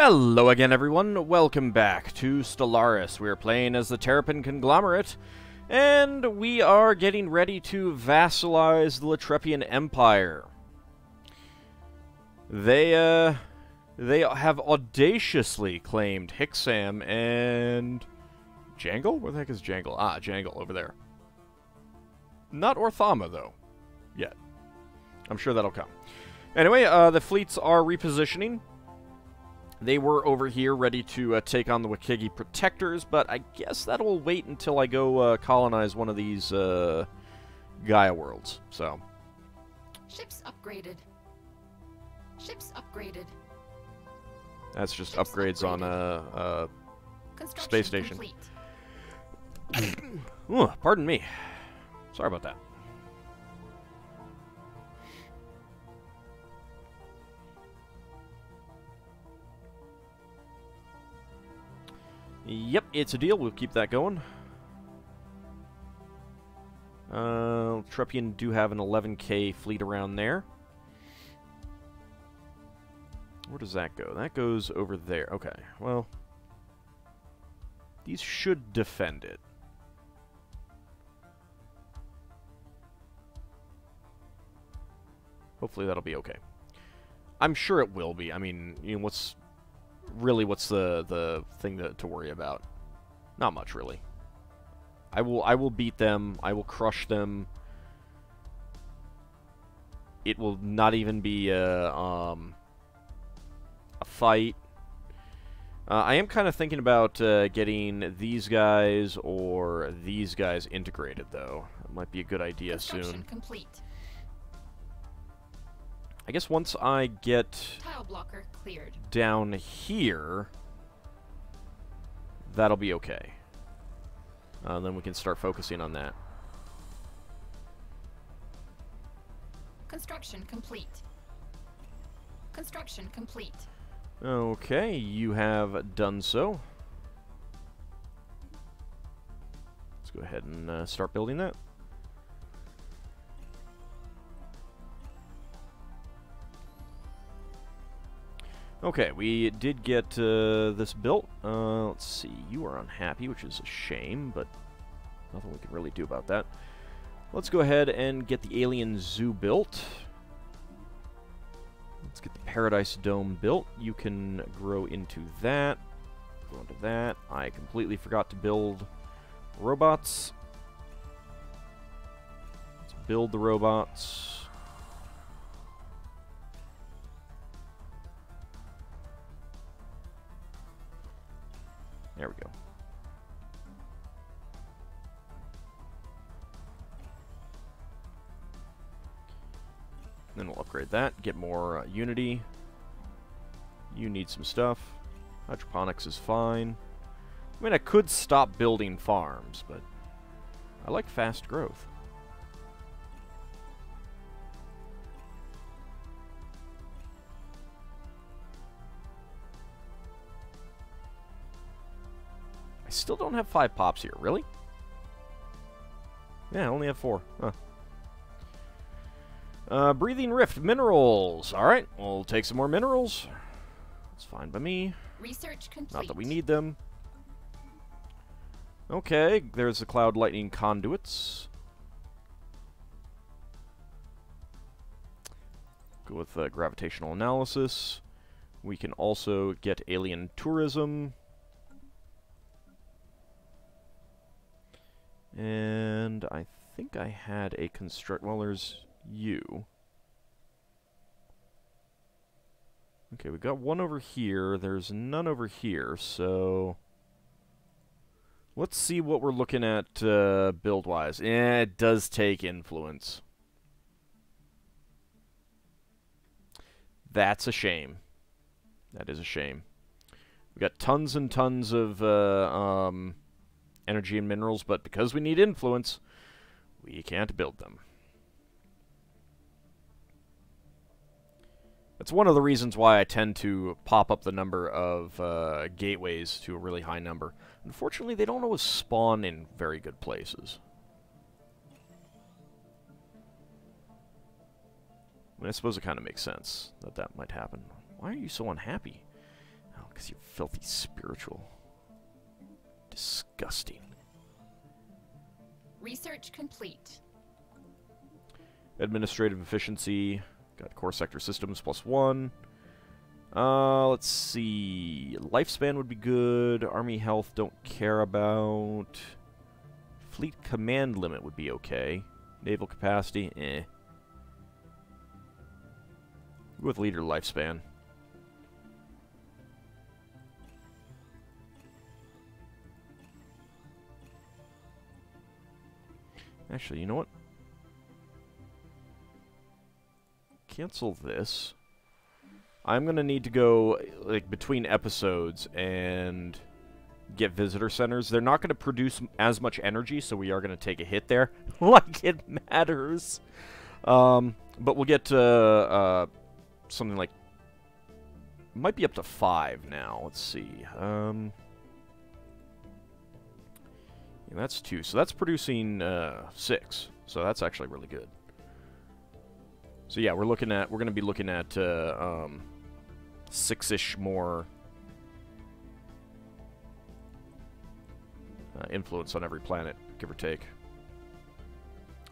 Hello again, everyone. Welcome back to Stellaris. We are playing as the Terrapin Conglomerate, and we are getting ready to vassalize the Latrepian Empire. They have audaciously claimed Hicksam and Jangle? Where the heck is Jangle? Ah, Jangle, over there. Not Orthama, though. Yet. I'm sure that'll come. Anyway, the fleets are repositioning. They were over here ready to take on the Wakaagi protectors, but I guess that'll wait until I go colonize one of these Gaia worlds, so. Ships upgraded. Ships upgraded. That's just ships upgrades upgraded on a space station. Ooh, pardon me. Sorry about that. Yep, it's a deal. We'll keep that going. Trepian do have an 11K fleet around there. Where does that go? That goes over there. Okay, well, these should defend it. Hopefully that'll be okay. I'm sure it will be. I mean, you know, what's the thing to worry about? Not much, really. I will beat them. I will crush them. It will not even be a fight. I am kind of thinking about getting these guys or these guys integrated, though. That might be a good idea soon. Complete. I guess once I get tile blocker cleared down here, that'll be okay. Then we can start focusing on that. Construction complete. Construction complete. Okay, you have done so. Let's go ahead and start building that. Okay, we did get this built. Let's see, you are unhappy, which is a shame, but nothing we can really do about that. Let's go ahead and get the alien zoo built. Let's get the Paradise Dome built. You can grow into that. Go into that. I completely forgot to build robots. Let's build the robots. There we go. And then we'll upgrade that, get more Unity. You need some stuff. Hydroponics is fine. I mean, I could stop building farms, but I like fast growth. I still don't have 5 pops here, really? Yeah, I only have 4. Huh. Breathing Rift, minerals. Alright, we'll take some more minerals. That's fine by me. Research complete. Not that we need them. Okay, there's the Cloud Lightning Conduits. Go with Gravitational Analysis. We can also get Alien Tourism. And I think I had a construct. Well, there's you. Okay, we got one over here. There's none over here, so let's see what we're looking at build-wise. Yeah, it does take influence. That's a shame. That is a shame. We got tons and tons of energy and minerals, but because we need influence, we can't build them. That's one of the reasons why I tend to pop up the number of gateways to a really high number. Unfortunately, they don't always spawn in very good places. I mean, I suppose it kind of makes sense that that might happen. Why are you so unhappy? Oh, 'Cause you're filthy spiritual. Disgusting. Research complete. Administrative efficiency. Got core sector systems +1. Let's see. Lifespan would be good. Army health don't care about. Fleet command limit would be okay. Naval capacity, eh. With leader lifespan. Actually, you know what? Cancel this. I'm going to need to go, like, between episodes and get visitor centers. They're not going to produce as much energy, so we are going to take a hit there. Like, it matters. But we'll get something like... Might be up to 5 now. Let's see. Yeah, that's 2. So that's producing 6. So that's actually really good. So yeah, we're going to be looking at 6-ish more influence on every planet, give or take.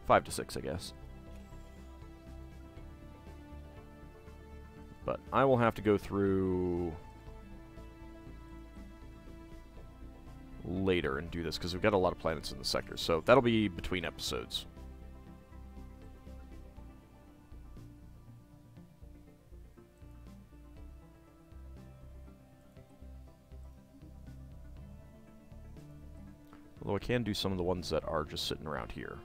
5 to 6, I guess. But I will have to go through later and do this, because we've got a lot of planets in the sector. So that'll be between episodes. Although I can do some of the ones that are just sitting around here.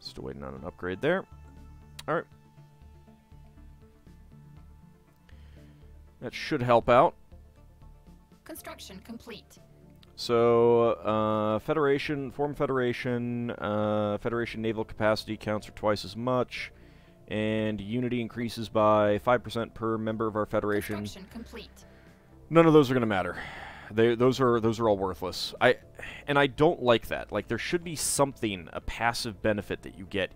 Still waiting on an upgrade there. Alright. That should help out. Construction complete. So, Federation, form Federation, Federation naval capacity counts for twice as much, and unity increases by 5% per member of our Federation. Construction complete. None of those are going to matter. Those are all worthless. And I don't like that. Like, there should be something, a passive benefit that you get,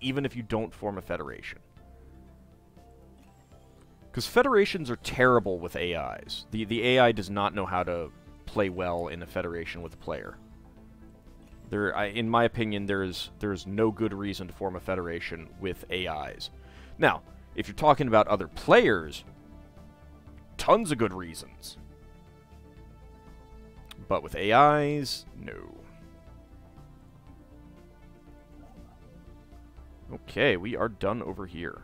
even if you don't form a Federation. Because Federations are terrible with AIs. The AI does not know how to play well in a Federation with a player. In my opinion, there's no good reason to form a Federation with AIs. Now, if you're talking about other players, tons of good reasons. But with AIs, no. Okay, we are done over here.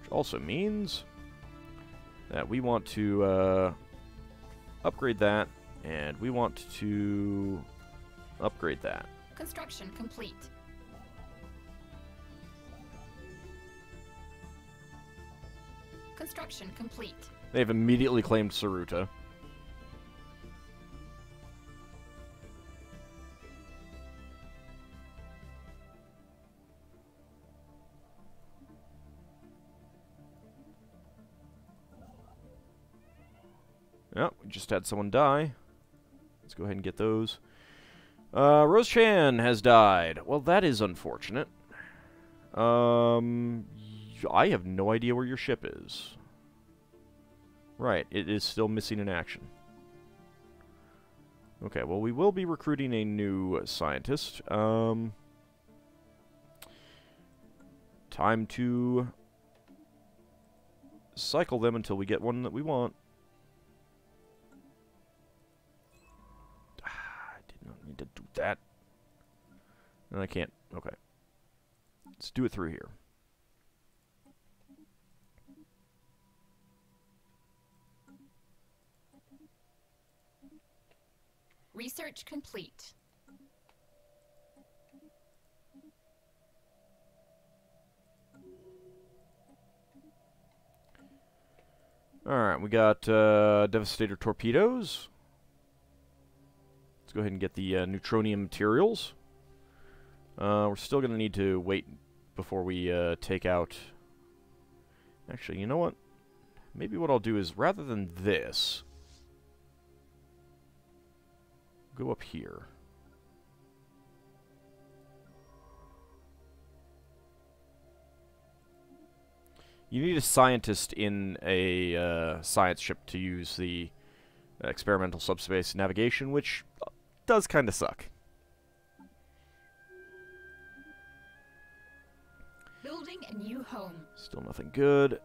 Which also means that we want to upgrade that, and we want to upgrade that. Construction complete. Construction complete. They've immediately claimed Saruta. Oh, we just had someone die. Let's go ahead and get those. Rose Chan has died. Well, that is unfortunate. I have no idea where your ship is. Right, it is still missing in action. Okay, well, we will be recruiting a new scientist. Time to cycle them until we get one that we want. To do that. And I can't. Okay. Let's do it through here. Research complete. Alright, we got Devastator torpedoes. Go ahead and get the neutronium materials. We're still going to need to wait before we take out... Actually, you know what? Maybe what I'll do is, rather than this... Go up here. You need a scientist in a science ship to use the experimental subspace navigation, which does kind of suck. Building a new home. Still nothing good.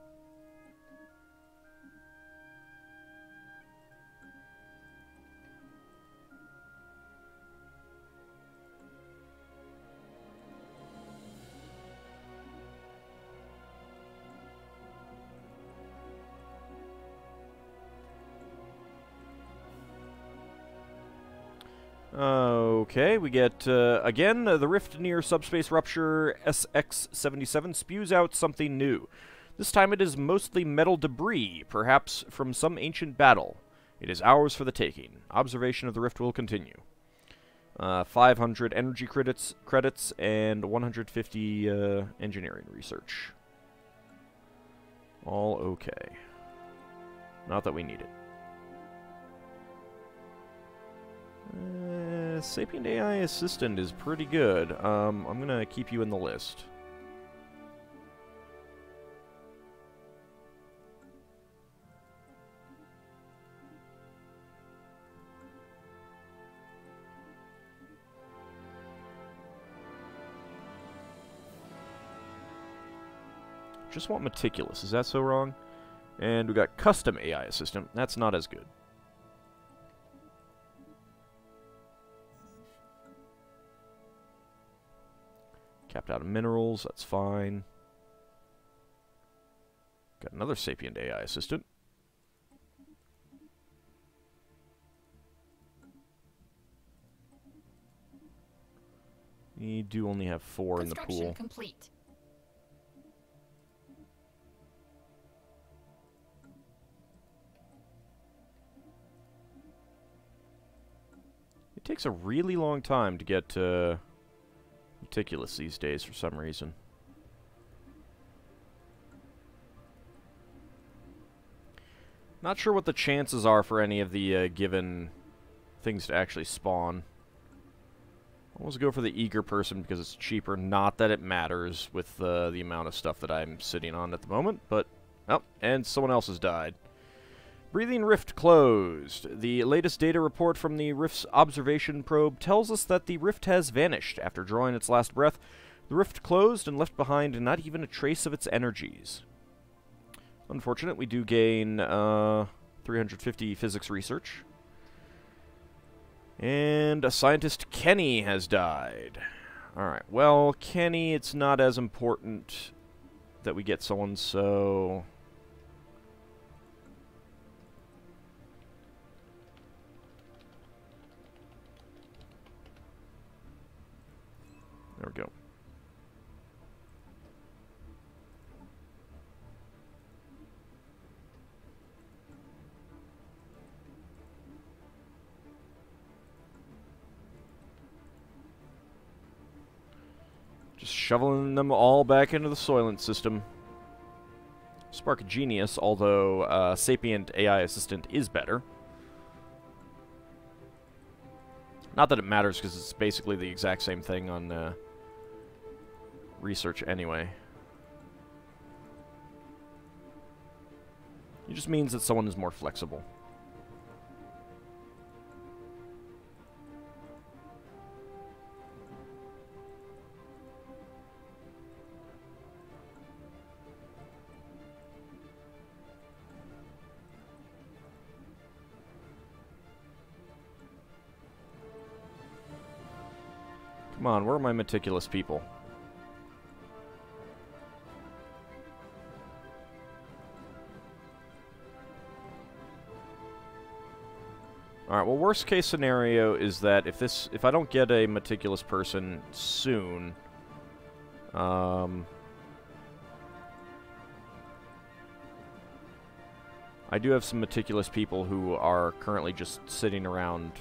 Okay, we get, again, the rift near subspace rupture SX-77 spews out something new. This time it is mostly metal debris, perhaps from some ancient battle. It is ours for the taking. Observation of the rift will continue. 500 energy credits and 150 engineering research. All okay. Not that we need it. Sapient AI Assistant is pretty good. I'm gonna keep you in the list. Just want meticulous. Is that so wrong? And we got custom AI Assistant. That's not as good. Tapped out of minerals, that's fine. Got another sapient AI assistant. You do only have 4 in the pool. Complete. It takes a really long time to get meticulous these days for some reason. Not sure what the chances are for any of the given things to actually spawn. Always go for the eager person because it's cheaper. Not that it matters with the amount of stuff that I'm sitting on at the moment, but... Oh, and someone else has died. Breathing rift closed. The latest data report from the rift's observation probe tells us that the rift has vanished after drawing its last breath. The rift closed and left behind not even a trace of its energies. Unfortunate, we do gain 350 physics research. And a scientist, Kenny, has died. Alright, well, Kenny, it's not as important that we get someone, so... There we go. Just shoveling them all back into the Soylent system. Spark of Genius, although Sapient AI Assistant is better. Not that it matters, because it's basically the exact same thing on... research anyway. It just means that someone is more flexible. Come on, where are my meticulous people? Alright, well, worst case scenario is that if I don't get a meticulous person soon, I do have some meticulous people who are currently just sitting around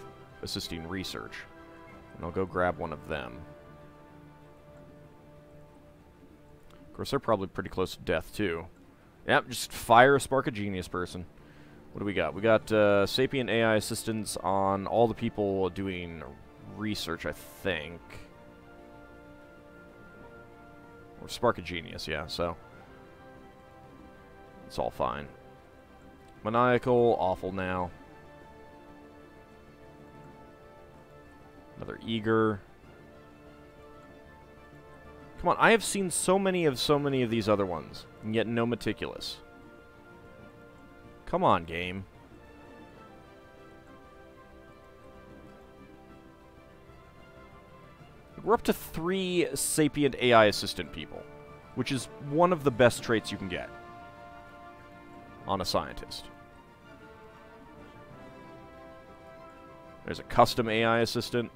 assisting research, and I'll go grab one of them. Of course, they're probably pretty close to death, too. Yep, just fire a Spark of Genius person. What do we got? We got Sapien AI assistance on all the people doing research, I think. Or Spark a Genius, yeah, so. It's all fine. Maniacal, awful now. Another Eager. Come on, I have seen so many of these other ones, and yet no Meticulous. Come on, game. We're up to 3 sapient AI assistant people, which is one of the best traits you can get on a scientist. There's a custom AI assistant.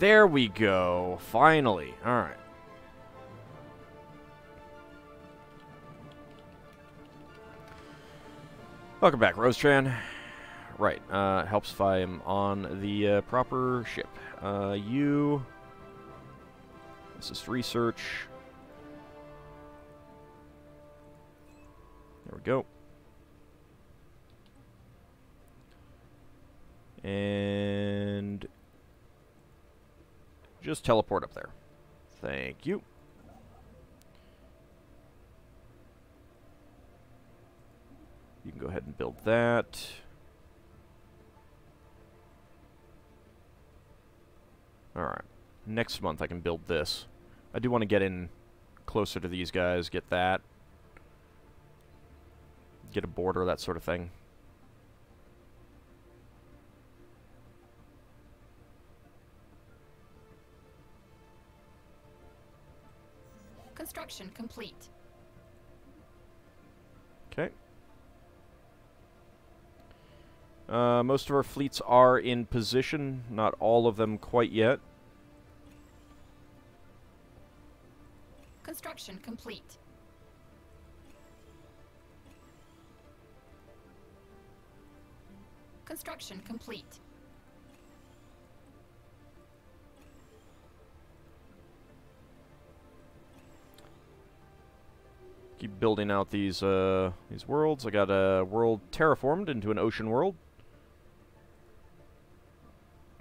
There we go. Finally. All right. Welcome back, Rose Chan. Right, helps if I am on the proper ship. You assist research. There we go. And just teleport up there. Thank you. You can go ahead and build that. Alright. Next month I can build this. I do want to get in closer to these guys, get that. Get a border, that sort of thing. Construction complete. Okay. Most of our fleets are in position. Not all of them quite yet. Construction complete. Construction complete. Keep building out these worlds. I got a world terraformed into an ocean world.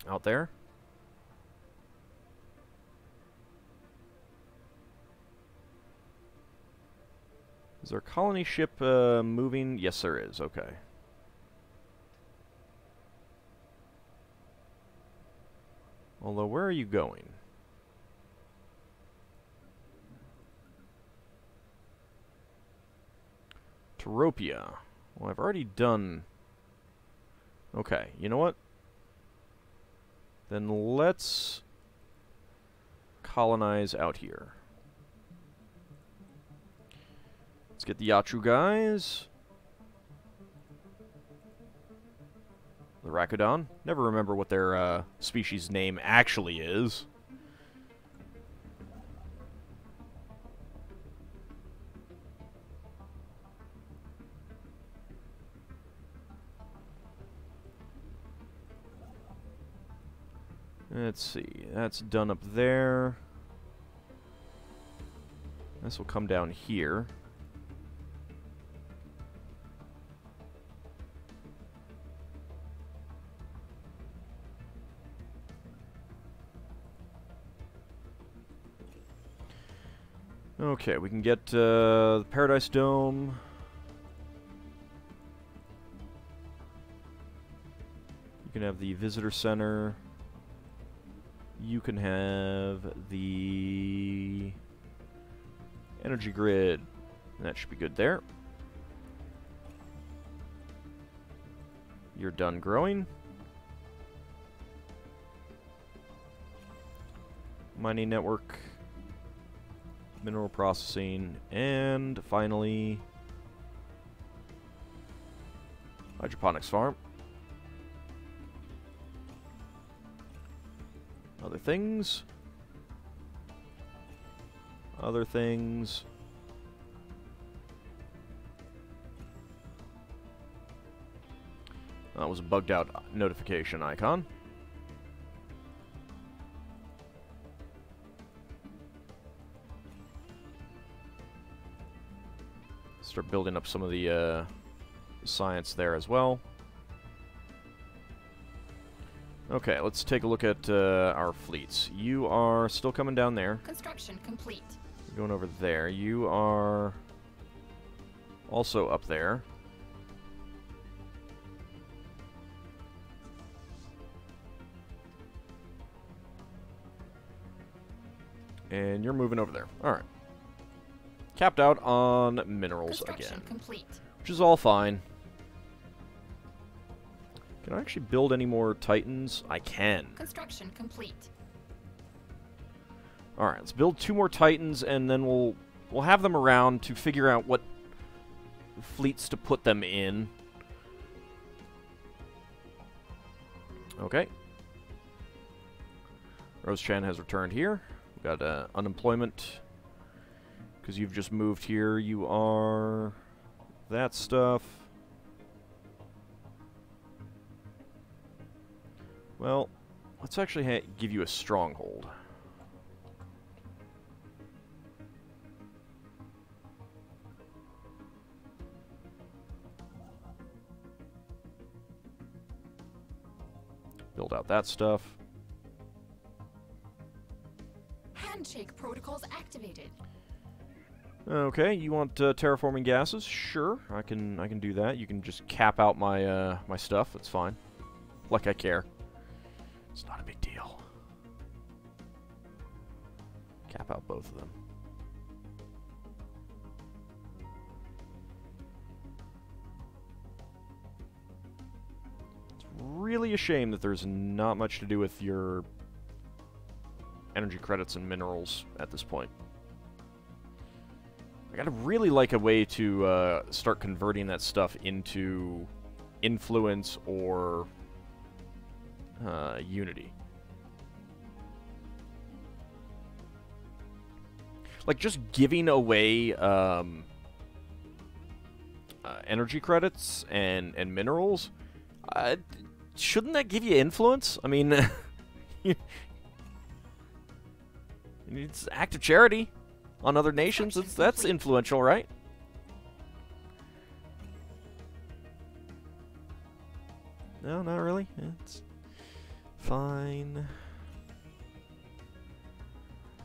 Out there. Is there a colony ship moving? Yes, there is. Okay. Although, where are you going? Teropia. Well, I've already done... Okay, you know what? Then let's colonize out here. Let's get the Yachu guys. The Rakodon. Never remember what their species name actually is. Let's see, that's done up there. This will come down here. Okay, we can get the Paradise Dome. You can have the Visitor Center. You can have the energy grid. That should be good there. You're done growing. Mining network, mineral processing, and finally hydroponics farm. Other things. That was a bugged out notification icon. Start building up some of the science there as well. Okay, let's take a look at our fleets. You are still coming down there. Construction complete. Going over there. You are also up there. And you're moving over there. All right. Capped out on minerals again. Complete. Which is all fine. Can I actually build any more Titans? I can. Construction complete. All right, let's build 2 more Titans, and then we'll have them around to figure out what fleets to put them in. Okay. Rose Chan has returned here. We've got unemployment because you've just moved here. You are that stuff. Well, let's actually give you a stronghold. Build out that stuff. Handshake protocols activated. Okay, you want terraforming gases? Sure, I can do that. You can just cap out my my stuff. That's fine. Like I care. It's not a big deal. Cap out both of them. It's really a shame that there's not much to do with your energy credits and minerals at this point. I gotta really like a way to start converting that stuff into influence or unity. Like just giving away energy credits and minerals, shouldn't that give you influence? I mean, it's an act of charity on other nations. That's influential, right? No, not really. It's fine.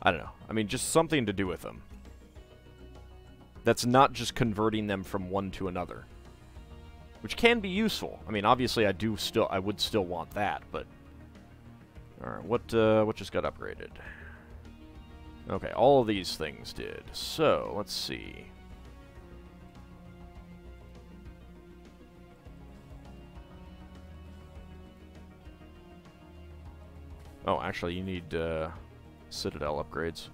I don't know. I mean, just something to do with them. That's not just converting them from one to another. Which can be useful. I mean, obviously I would still want that, but... Alright, what just got upgraded? Okay, all of these things did. So, let's see. Oh, actually, you need Citadel upgrades.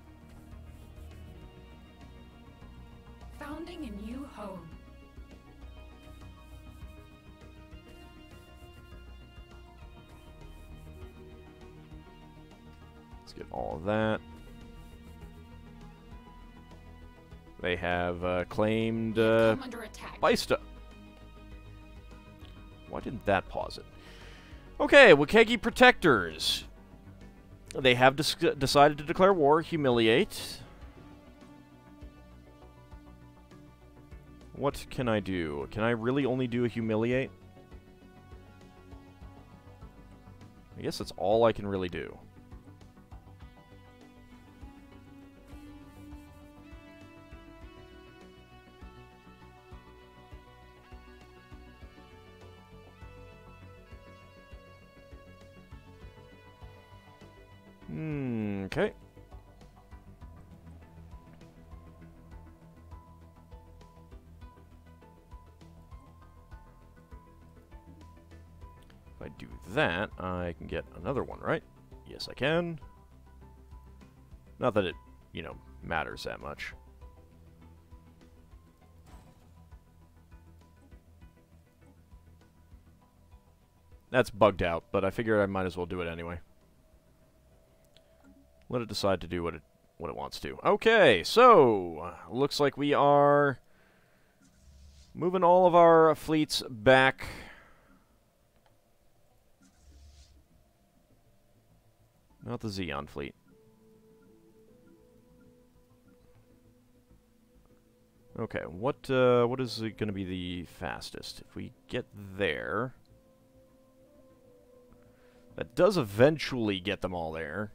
Founding a new home. Let's get all of that. They have claimed Bysta. Why didn't that pause it? Okay, Wakaagi Protectors. They have decided to declare war, humiliate. What can I do? Can I really only do a humiliate? I guess that's all I can really do. Okay. If I do that, I can get another one, right? Yes, I can. Not that it, you know, matters that much. That's bugged out, but I figured I might as well do it anyway. Let it decide to do what it wants to. Okay, so looks like we are moving all of our fleets back. Not the Xeon fleet. Okay, what is going to be the fastest? If we get there... That does eventually get them all there.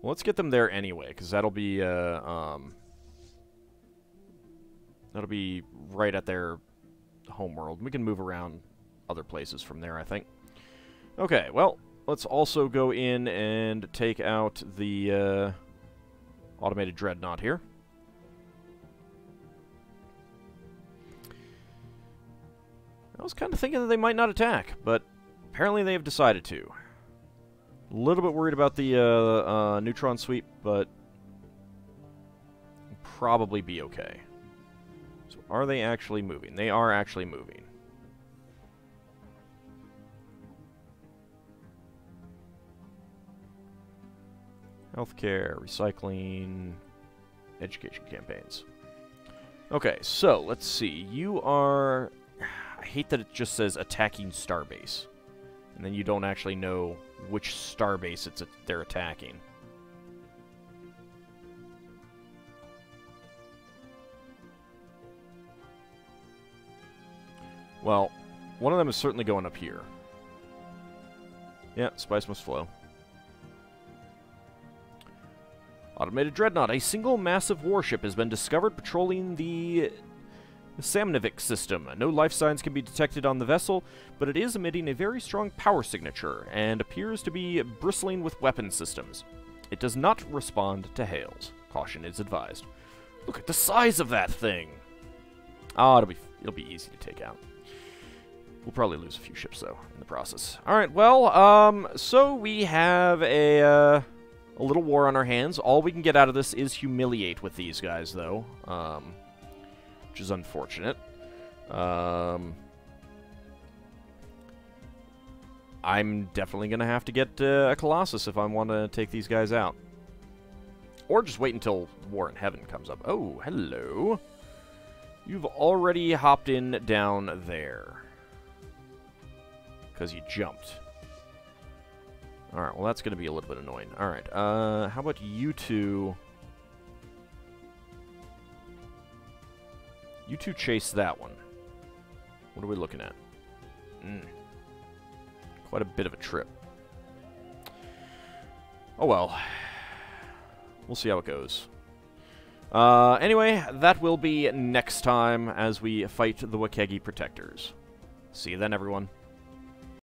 Well, let's get them there anyway, because that'll be right at their homeworld. We can move around other places from there, I think. Okay, well, let's also go in and take out the automated dreadnought here. I was kind of thinking that they might not attack, but apparently they have decided to. A little bit worried about the neutron sweep, but probably be okay. So are they actually moving? They are actually moving. Healthcare, recycling, education campaigns. Okay, so let's see. You are... I hate that it just says attacking starbase, and then you don't actually know which starbase they're attacking. Well, one of them is certainly going up here. Yeah, spice must flow. Automated dreadnought. A single massive warship has been discovered patrolling the Samnivik system. No life signs can be detected on the vessel, but it is emitting a very strong power signature and appears to be bristling with weapon systems. It does not respond to hails. Caution is advised. Look at the size of that thing! Ah, it'll be easy to take out. We'll probably lose a few ships, though, in the process. Alright, well, so we have a little war on our hands. All we can get out of this is humiliate with these guys, though. Which is unfortunate. I'm definitely going to have to get a Colossus if I want to take these guys out. Or just wait until War in Heaven comes up. Oh, hello. You've already hopped in down there. Because you jumped. Alright, well that's going to be a little bit annoying. Alright, how about you two... You two chase that one. What are we looking at? Quite a bit of a trip. Oh well. We'll see how it goes. Anyway, that will be next time as we fight the Wakaagi Protectors. See you then, everyone.